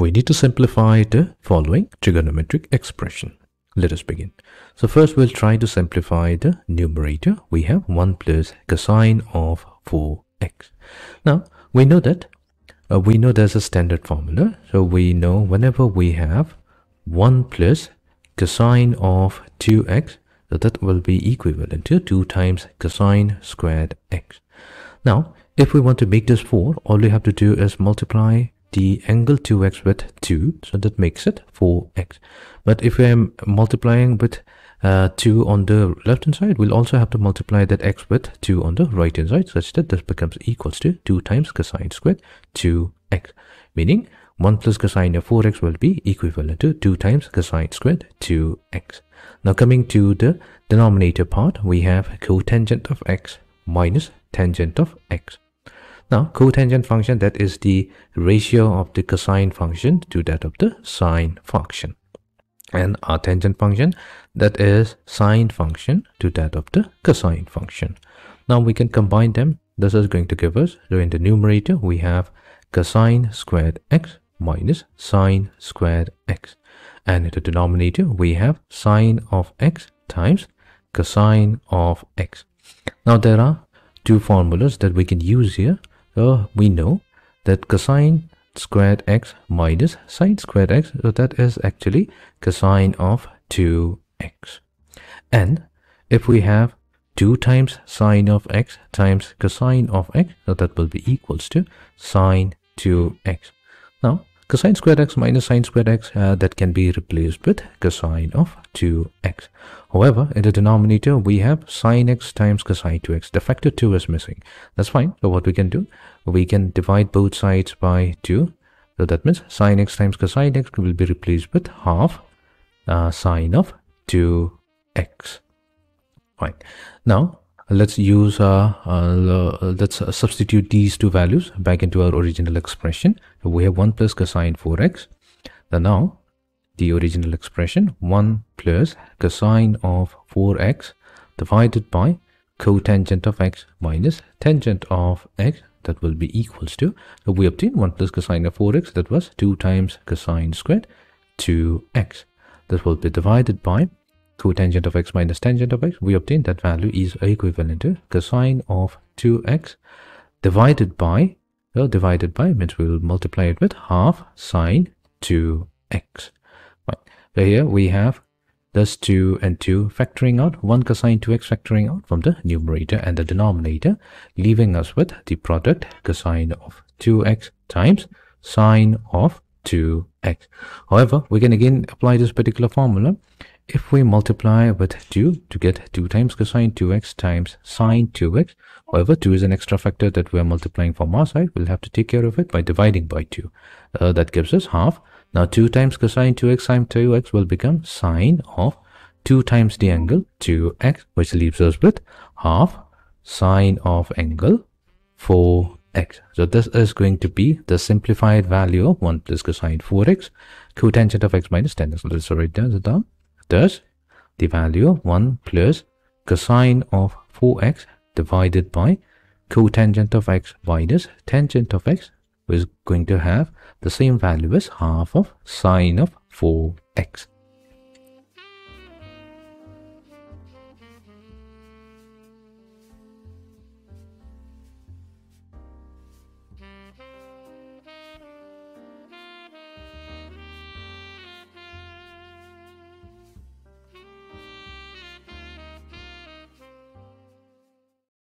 we need to simplify the following trigonometric expression. Let us begin. So first we'll try to simplify the numerator. We have 1 plus cosine of 4x. Now we know there's a standard formula. So we know whenever we have 1 plus cosine of 2x, so that will be equivalent to 2 times cosine squared x. Now if we want to make this 4, all we have to do is multiply the angle 2x with 2, so that makes it 4x. But if I am multiplying with 2 on the left hand side, we'll also have to multiply that x with 2 on the right hand side, such that this becomes equals to 2 times cosine squared 2x, meaning 1 plus cosine of 4x will be equivalent to 2 times cosine squared 2x. Now coming to the denominator part, we have cotangent of x minus tangent of x. Now cotangent function, that is the ratio of the cosine function to that of the sine function, and our tangent function, that is sine function to that of the cosine function. Now we can combine them. This is going to give us, so in the numerator we have cosine squared x minus sine squared x, and in the denominator we have sine of x times cosine of x. Now there are two formulas that we can use here. So we know that cosine squared x minus sine squared x, so that is actually cosine of 2x. And if we have 2 times sine of x times cosine of x, so that will be equals to sine 2x. Now cosine squared x minus sine squared x, that can be replaced with cosine of 2x. However, in the denominator we have sine x times cosine 2x. The factor 2 is missing. That's fine. So what we can do, we can divide both sides by 2. So that means sine x times cosine x will be replaced with half sine of 2x. Fine. Now let's use let's substitute these two values back into our original expression. So we have 1 plus cosine 4x. Now the original expression 1 plus cosine of 4x divided by cotangent of x minus tangent of x, that will be equals to, so we obtain 1 plus cosine of 4x, that was 2 times cosine squared 2x. This will be divided by cotangent of x minus tangent of x. We obtain that value is equivalent to cosine of 2x divided by, well, divided by means we will multiply it with half sine 2x. Right. So here we have this 2 and 2 factoring out, 1 cosine 2x factoring out from the numerator and the denominator, leaving us with the product cosine of 2x times sine of 2x. However, we can again apply this particular formula. If we multiply with 2 to get 2 times cosine 2x times sine 2x, however 2 is an extra factor that we are multiplying from our side, we'll have to take care of it by dividing by 2. That gives us half. Now 2 times cosine 2x sine 2x will become sine of 2 times the angle 2x, which leaves us with half sine of angle 4x. So this is going to be the simplified value of 1 plus cosine 4x cotangent of x minus tangent. So let's write that down. Thus, the value of 1 plus cosine of 4x divided by cotangent of x minus tangent of x is going to have the same value as half of sine of 4x.